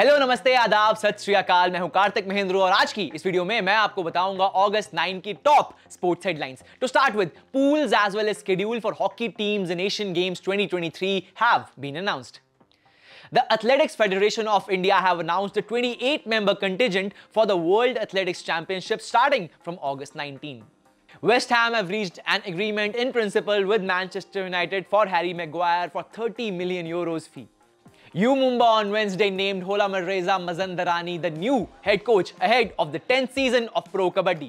Hello नमस्ते आदाब सत श्री अकाल, मैं हूं कार्तिक महेंद्र और आज की इस वीडियो में मैं आपको बताऊंगा अगस्त 9 की top sports headlines. To start with, pools as well as schedule for hockey teams in Asian Games 2023 have been announced. The Athletics Federation of India have announced the 28-member contingent for the World Athletics Championship starting from August 19. West Ham have reached an agreement in principle with Manchester United for Harry Maguire for €30 million fee. U Mumba on Wednesday named Gholamreza Mazandarani the new head coach ahead of the 10th season of Pro Kabaddi.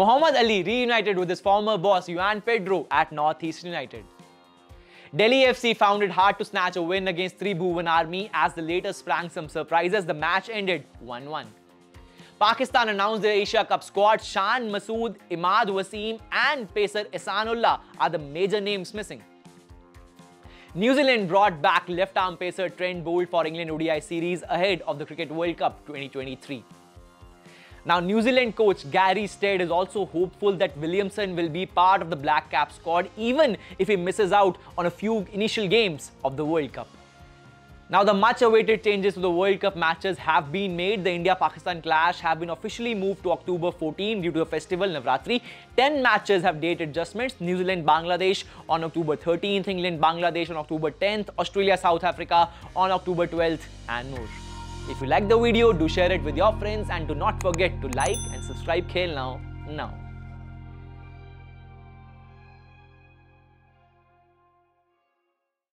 Mohammed Ali reunited with his former boss Juan Pedro at Northeast United. Delhi FC found it hard to snatch a win against Tribhuvan Army as the latter sprang some surprises. The match ended 1-1. Pakistan announced their Asia Cup squad. Shan Masood, Imad Wasim and pacer Ihsanullah are the major names missing. New Zealand brought back left-arm pacer Trent Boult for England ODI series ahead of the Cricket World Cup 2023. Now, New Zealand coach Gary Stead is also hopeful that Williamson will be part of the Blackcaps squad even if he misses out on a few initial games of the World Cup. Now, the much-awaited changes to the World Cup matches have been made. The India-Pakistan clash have been officially moved to October 14 due to the festival Navratri. 10 matches have date adjustments. New Zealand-Bangladesh on October 13th, England-Bangladesh on October 10th, Australia-South Africa on October 12th and more. If you like the video, do share it with your friends and do not forget to like and subscribe Khel Now.